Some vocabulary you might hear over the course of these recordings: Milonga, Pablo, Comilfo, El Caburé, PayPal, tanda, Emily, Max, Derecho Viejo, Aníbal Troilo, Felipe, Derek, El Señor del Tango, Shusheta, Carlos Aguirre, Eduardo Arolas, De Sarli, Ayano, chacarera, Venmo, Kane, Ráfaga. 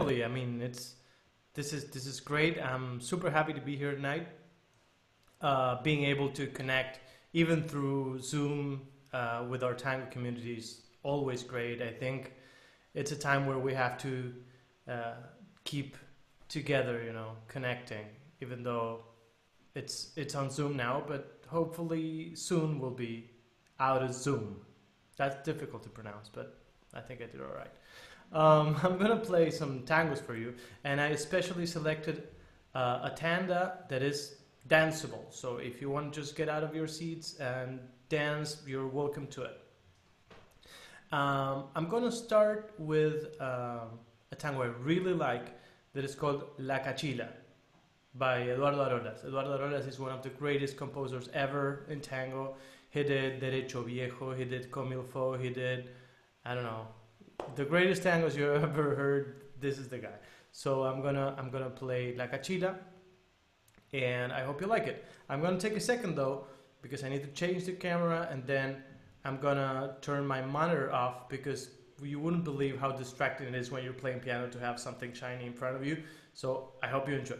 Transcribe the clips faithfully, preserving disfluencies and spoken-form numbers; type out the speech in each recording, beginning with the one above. Emily, I mean, it's this is this is great. I'm super happy to be here tonight. Uh, being able to connect even through Zoom uh, with our tango community is always great. I think it's a time where we have to uh, keep together, you know, connecting, even though it's it's on Zoom now, but hopefully soon we'll be out of Zoom. That's difficult to pronounce, but I think I did all right. Um, I'm gonna play some tangos for you, and I especially selected uh, a tanda that is danceable. So if you want to just get out of your seats and dance, you're welcome to it. Um, I'm gonna start with uh, a tango I really like that is called La Cachila by Eduardo Arolas. Eduardo Arolas is one of the greatest composers ever in tango. He did Derecho Viejo, he did Comilfo, he did, I don't know, the greatest tangos you ever heard. This is the guy. So I'm gonna I'm gonna play La Cachila, and I hope you like it. I'm gonna take a second though, because I need to change the camera, and then I'm gonna turn my monitor off, because you wouldn't believe how distracting it is when you're playing piano to have something shiny in front of you. So I hope you enjoy.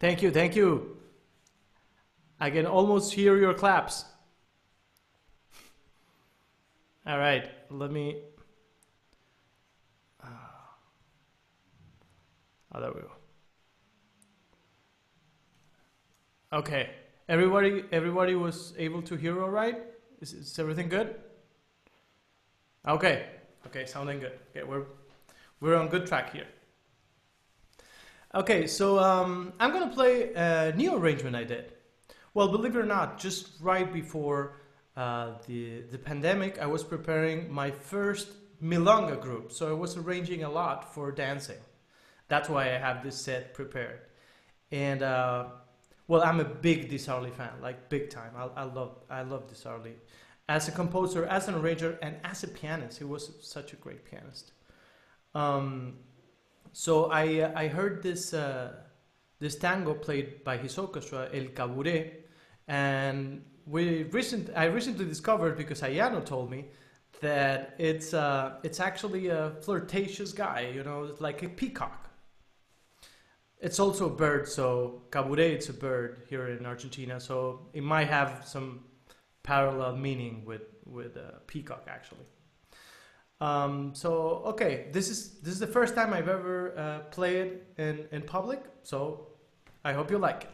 Thank you, thank you. I can almost hear your claps. All right, let me... Oh, there we go. Okay, everybody, everybody was able to hear all right? Is, is everything good? Okay, okay, sounding good. Okay, we're, we're on good track here. Okay, so um, I'm gonna play a new arrangement I did. Well, believe it or not, just right before uh, the, the pandemic, I was preparing my first Milonga group. So I was arranging a lot for dancing. That's why I have this set prepared. And, uh, well, I'm a big De Sarli fan, like big time. I, I love I love De Sarli. As a composer, as an arranger, and as a pianist. He was such a great pianist. Um, so I, I heard this, uh, this tango played by his orchestra, El Caburé. And we recent, I recently discovered, because Ayano told me, that it's, uh, it's actually a flirtatious guy, you know, it's like a peacock. It's also a bird, so caburé, it's a bird here in Argentina, so it might have some parallel meaning with with uh, peacock actually. Um, so okay, this is this is the first time I've ever uh, played in in public, so I hope you like it.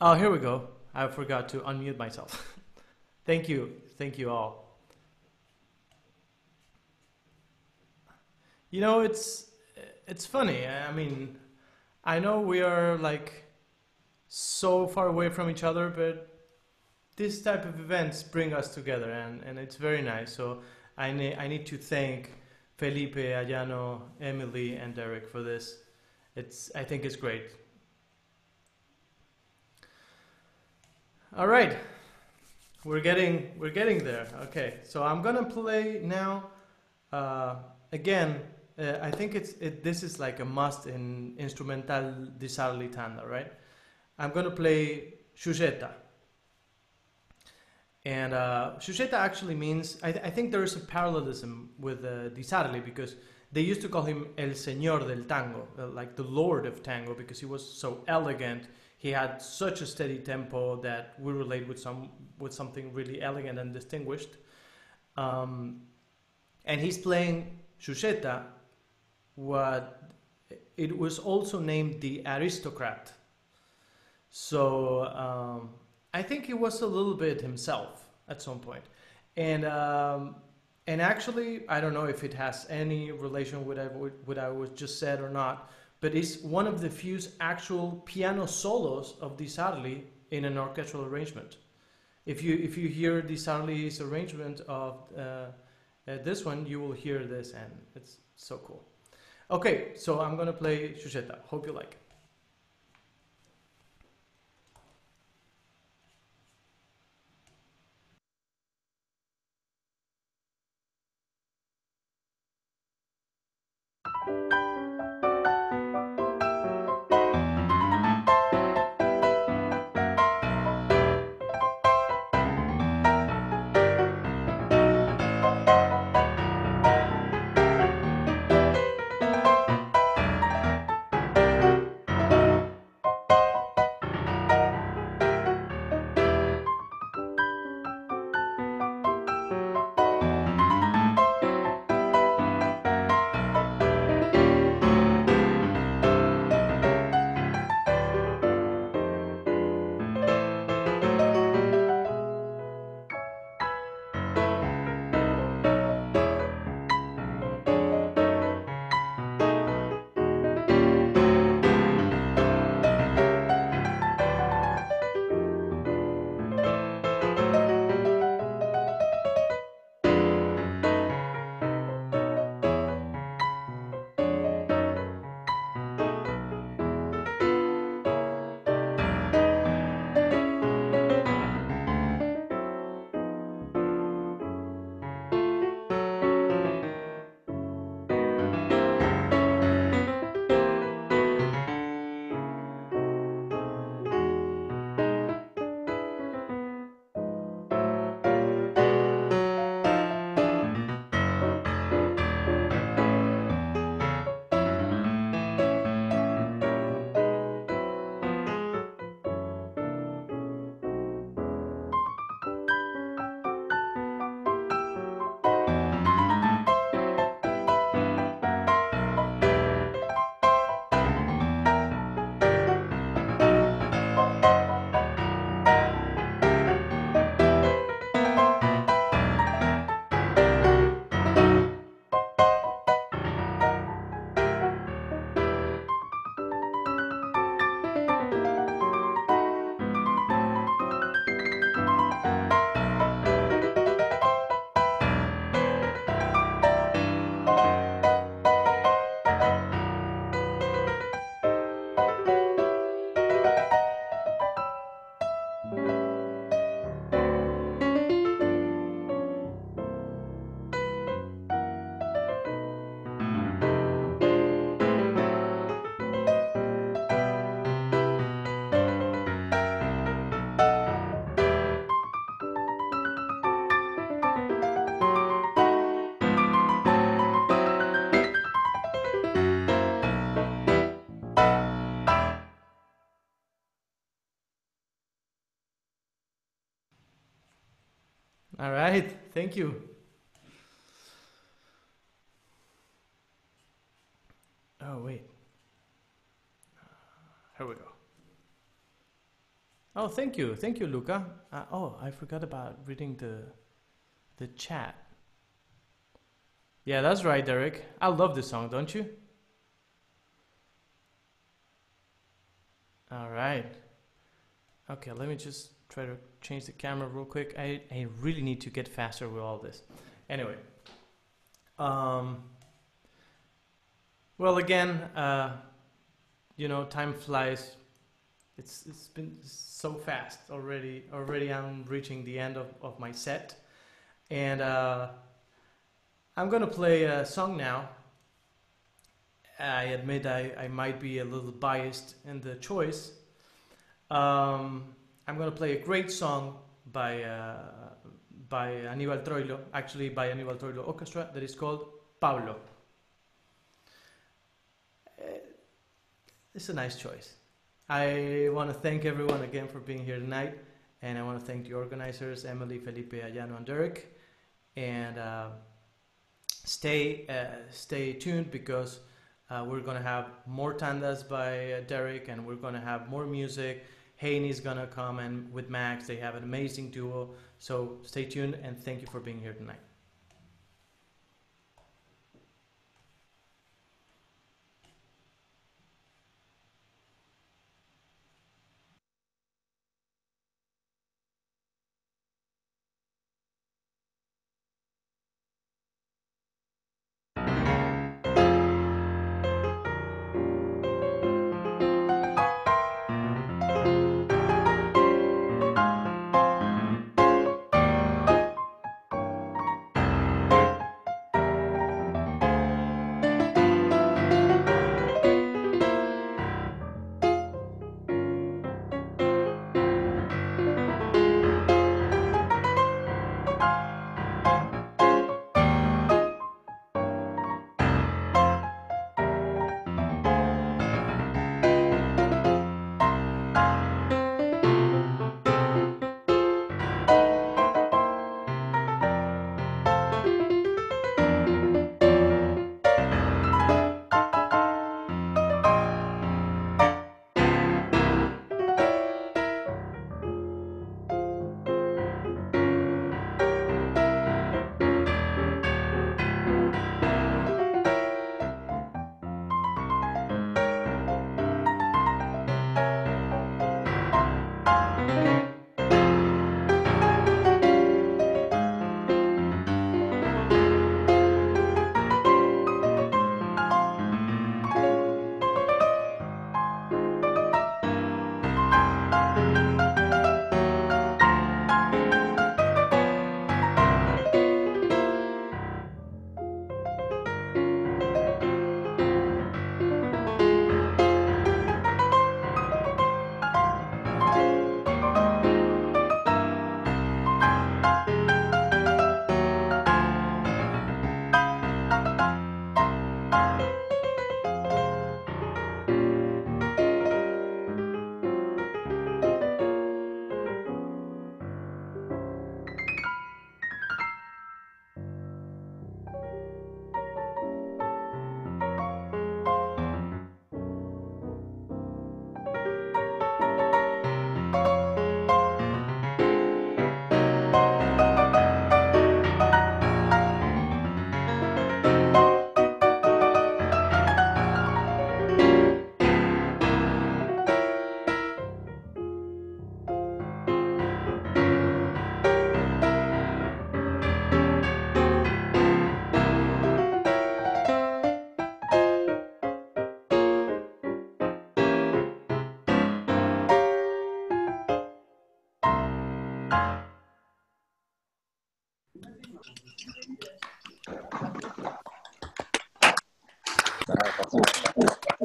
Oh, here we go. I forgot to unmute myself. Thank you. Thank you all. You know, it's it's funny. I mean, I know we are like so far away from each other, but this type of events bring us together, and, and it's very nice. So I, ne I need to thank Felipe, Ayano, Emily, and Derek for this. It's, I think it's great. All right, we're getting, we're getting there. Okay, so I'm gonna play now, uh, again, uh, I think it's, it, this is like a must in instrumental De Sarli Tanda, right? I'm gonna play Shusheta. And uh, Shusheta actually means, I, th I think there is a parallelism with uh, De Sarli, because they used to call him El Señor del Tango, uh, like the Lord of Tango, because he was so elegant. He had such a steady tempo that we relate with some with something really elegant and distinguished. Um, and he's playing Shusheta, what it was also named the aristocrat. So um, I think he was a little bit himself at some point. And um, and actually, I don't know if it has any relation with what, what I was just said or not, but it's one of the few actual piano solos of De Sarli in an orchestral arrangement. If you, if you hear De Sarli's arrangement of uh, uh, this one, you will hear this, and it's so cool. Okay, so I'm gonna play Shusheta. Hope you like it. All right, thank you. Oh, wait. Here we go. Oh, thank you. Thank you, Luca. Uh, oh, I forgot about reading the, the chat. Yeah, that's right, Derek. I love this song, don't you? All right. Okay, let me just try to change the camera real quick. I, I really need to get faster with all this. Anyway, um, Well, again, uh, you know, time flies. It's it's been so fast already. Already, I'm reaching the end of of my set, and uh, I'm gonna play a song now. I admit I, I might be a little biased in the choice. Um, I'm gonna play a great song by uh, by Aníbal Troilo, actually by Aníbal Troilo Orchestra, that is called Pablo. It's a nice choice. I want to thank everyone again for being here tonight, and I want to thank the organizers, Emily, Felipe, Ayano, and Derek. And uh, stay uh, stay tuned, because uh, we're gonna have more tandas by uh, Derek, and we're gonna have more music. Kane is gonna come, and with Max, they have an amazing duo. So stay tuned, and thank you for being here tonight.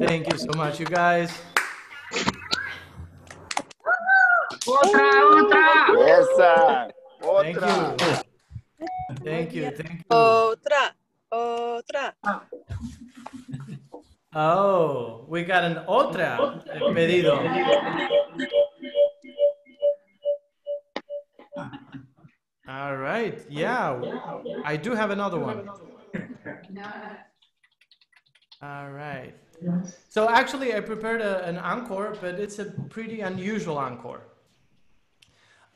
Thank you so much, you guys. Otra, otra. Yes, sir. Otra. Thank you. Thank you. Thank you. Otra, otra. Oh, we got an otra pedido. All right. Yeah, I do have another one. All right. So actually, I prepared a, an encore, but it's a pretty unusual encore.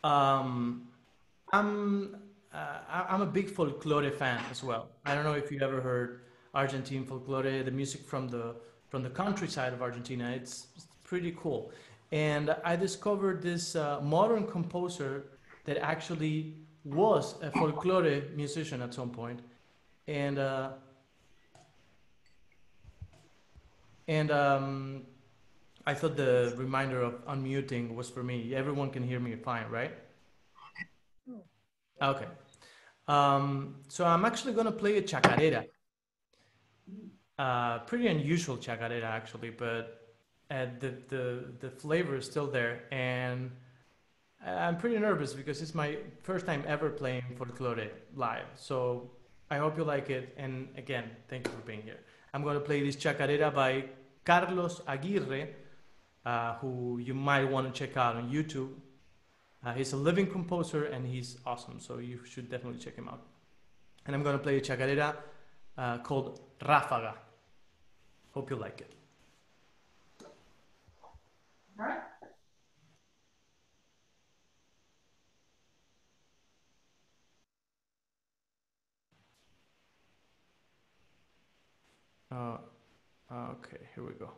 Um, I'm uh, I'm a big folklore fan as well. I don't know if you ever heard Argentine folklore, the music from the from the countryside of Argentina. It's, it's pretty cool. And I discovered this uh, modern composer that actually was a folklore musician at some point, and. Uh, And um, I thought the reminder of unmuting was for me. Everyone can hear me fine, right? Okay. Um, so I'm actually going to play a chacarera. Uh, pretty unusual chacarera, actually, but uh, the, the, the flavor is still there. And I'm pretty nervous because it's my first time ever playing folklore live. So I hope you like it. And again, thank you for being here. I'm going to play this chacarera by Carlos Aguirre, uh, who you might want to check out on YouTube. Uh, he's a living composer and he's awesome, so you should definitely check him out. And I'm going to play a chacarera uh, called Ráfaga. Hope you like it. All right. Uh, okay, here we go.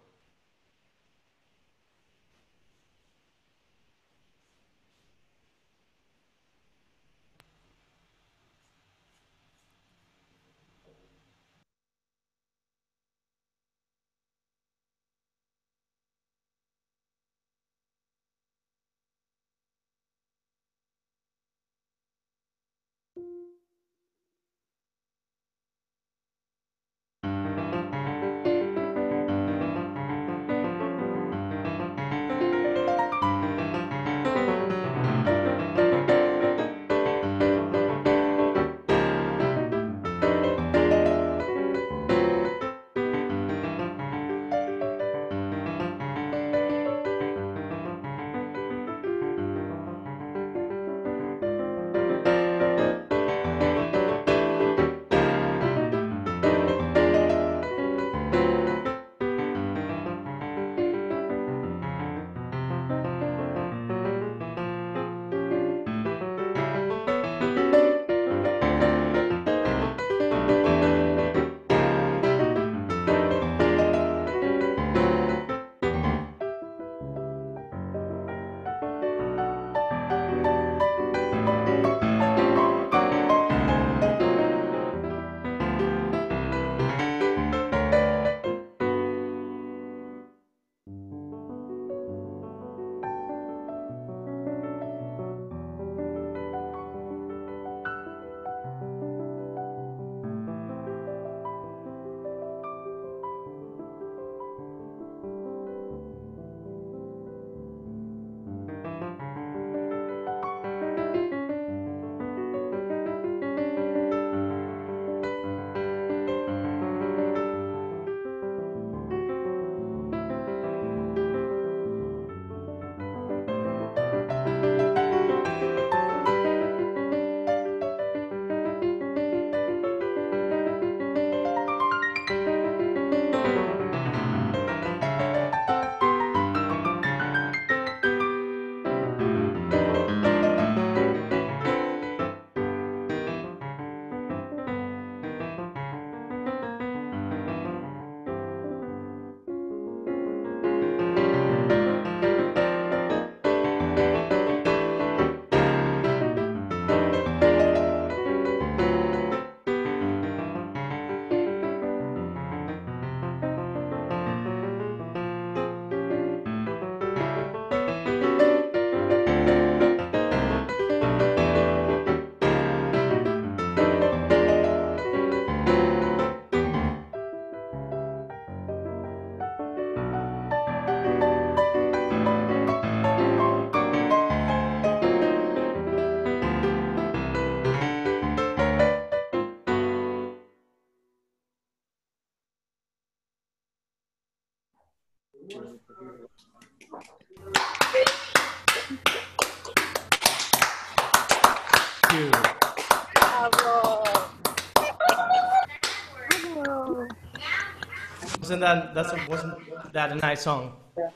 Wasn't that that's a, wasn't that a nice song? Yeah.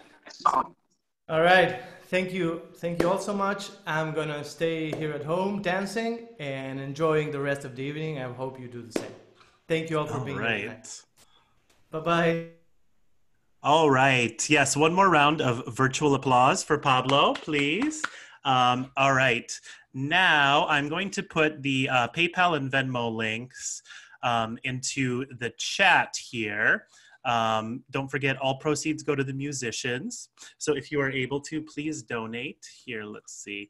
All right, thank you, thank you all so much. I'm gonna stay here at home dancing and enjoying the rest of the evening. I hope you do the same. Thank you all for all being right. here. Bye bye. All right. Yes, one more round of virtual applause for Pablo, please. Um, all right. Now I'm going to put the uh, PayPal and Venmo links um, into the chat here. Um, don't forget, all proceeds go to the musicians. So if you are able to, please donate. Here, let's see.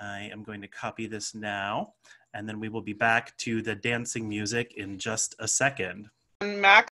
I am going to copy this now, and then we will be back to the dancing music in just a second. Max.